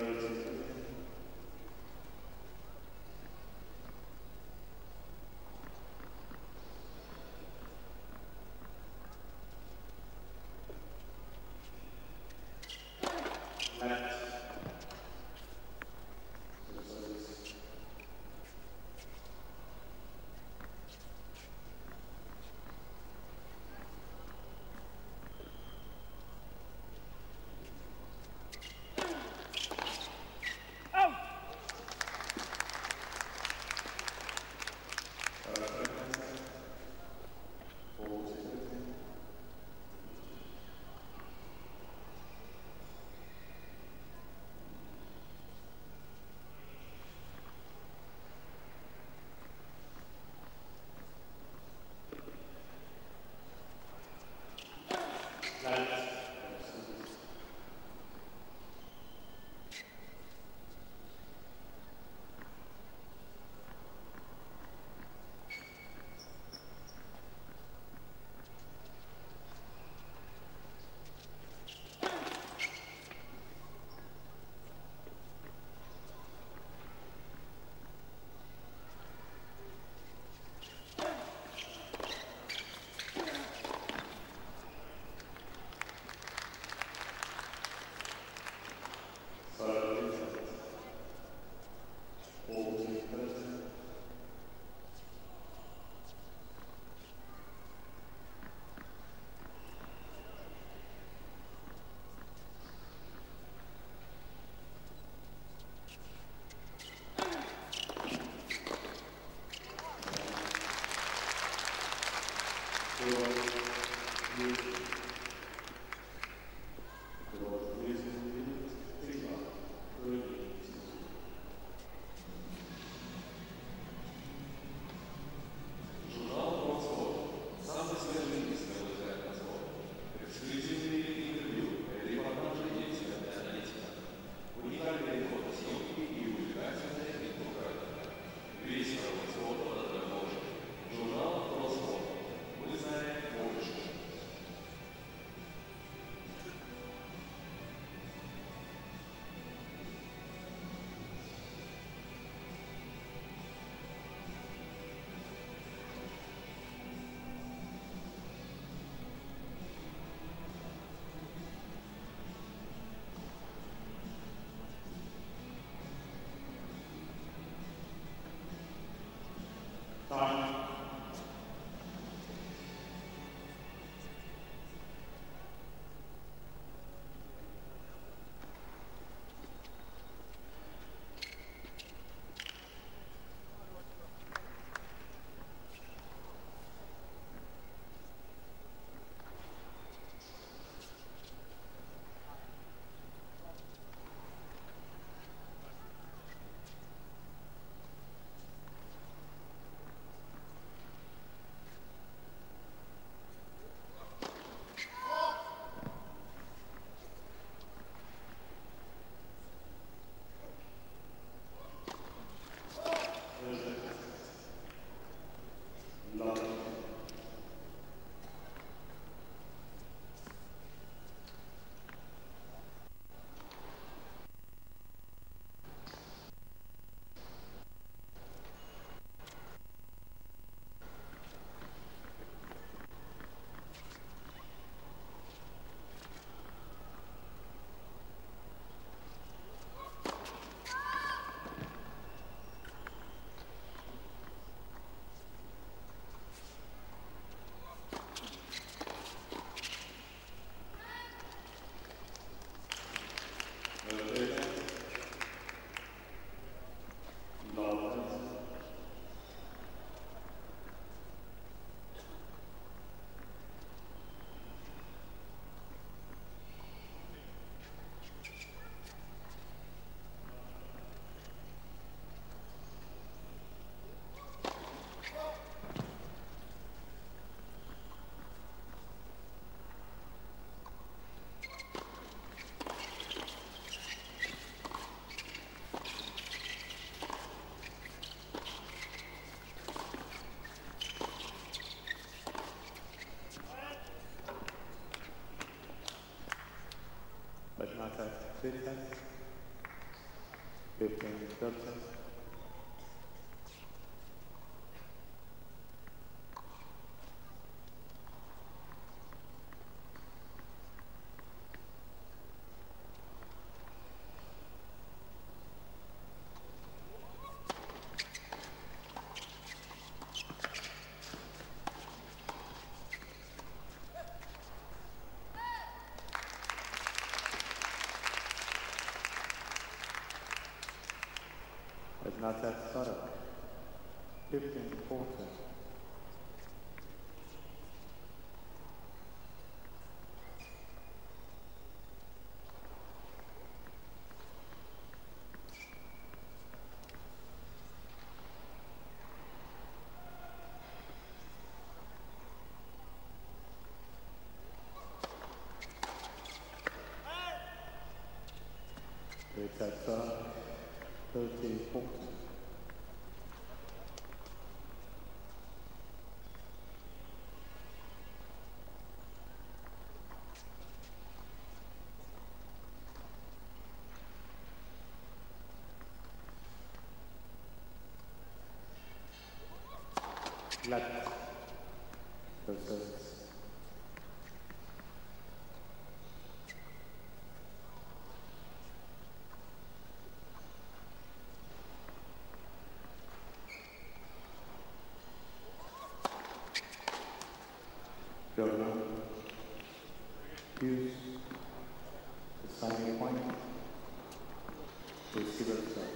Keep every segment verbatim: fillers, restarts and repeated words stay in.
Thank you. Спешная регистрация. Not that setup. Fifteen forty. It's that setup. Thirteen forty. Let use the signing point to see themselves.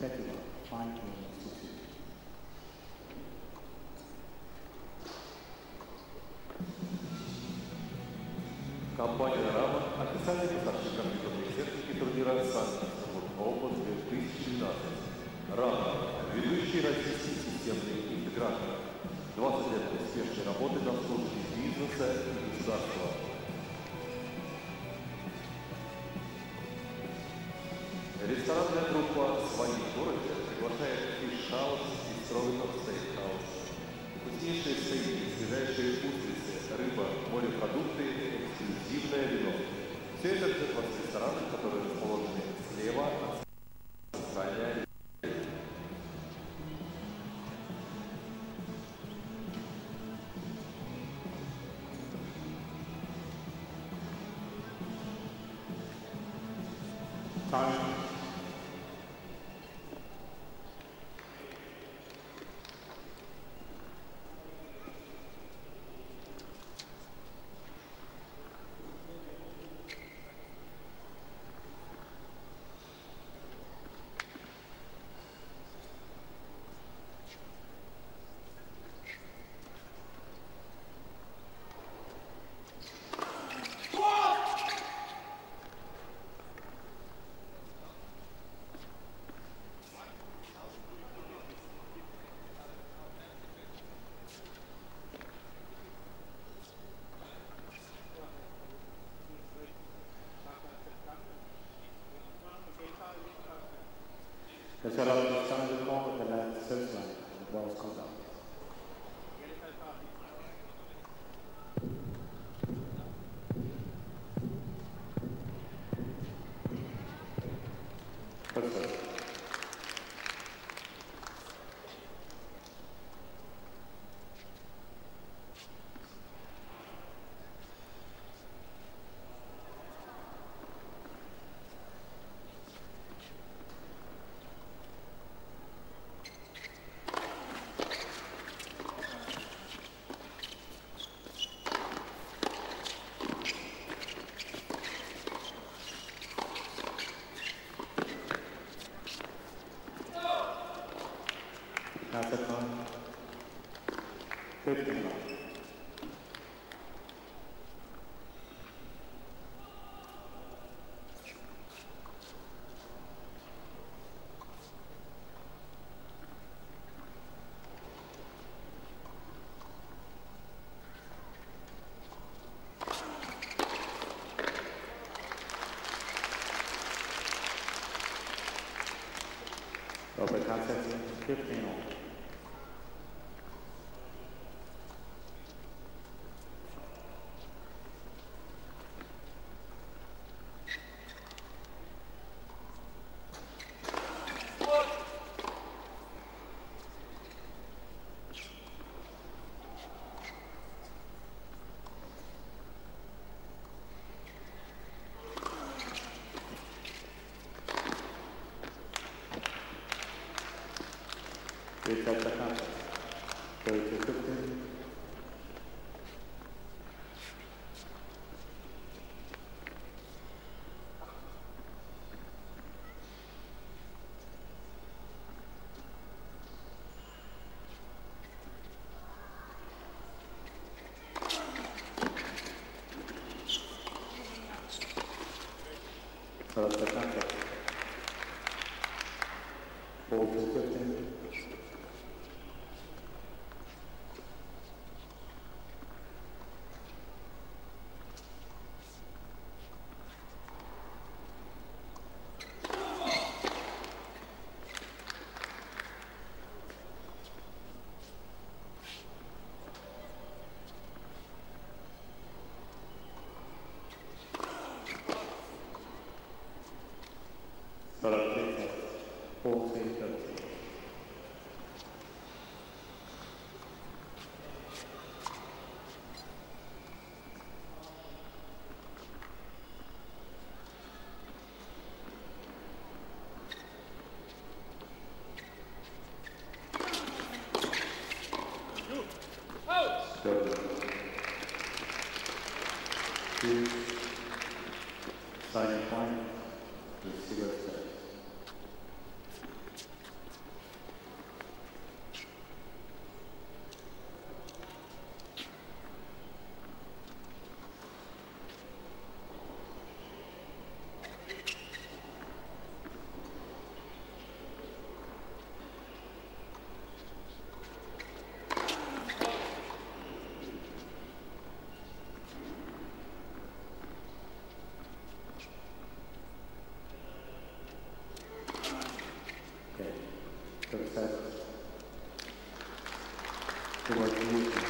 Federal Fine Institute. Компания «Рама» – официальный поставщик компьютерной техники турнира «Санкт-Петербург» две тысячи семнадцать. «Рама» – ведущий российский системный интегратор. двадцать лет успешной работы на службе бизнеса и государства. Ресторанная группа «Свои в городе» приглашает фиш-хаус и стройных стейк-хаус. Вкуснейшие стейки, свежайшие устрицы, рыба, морепродукты, эксклюзивное вино. Все это в ресторанах, которые расположены слева от социальной реклама. Time. That's what I was trying to call with the last search line, the ball comes out. That's it, man. Fifteen, man. Over concept, fifteen all. We've got the concept. Go to fifteen. That's the concept. Go to fifteen. Please sign your point. Let's see what's that. чтобы стать его ответственностью,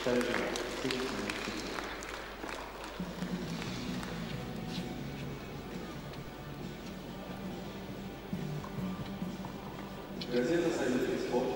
стать его ответственностью. Газета «Советский спорт».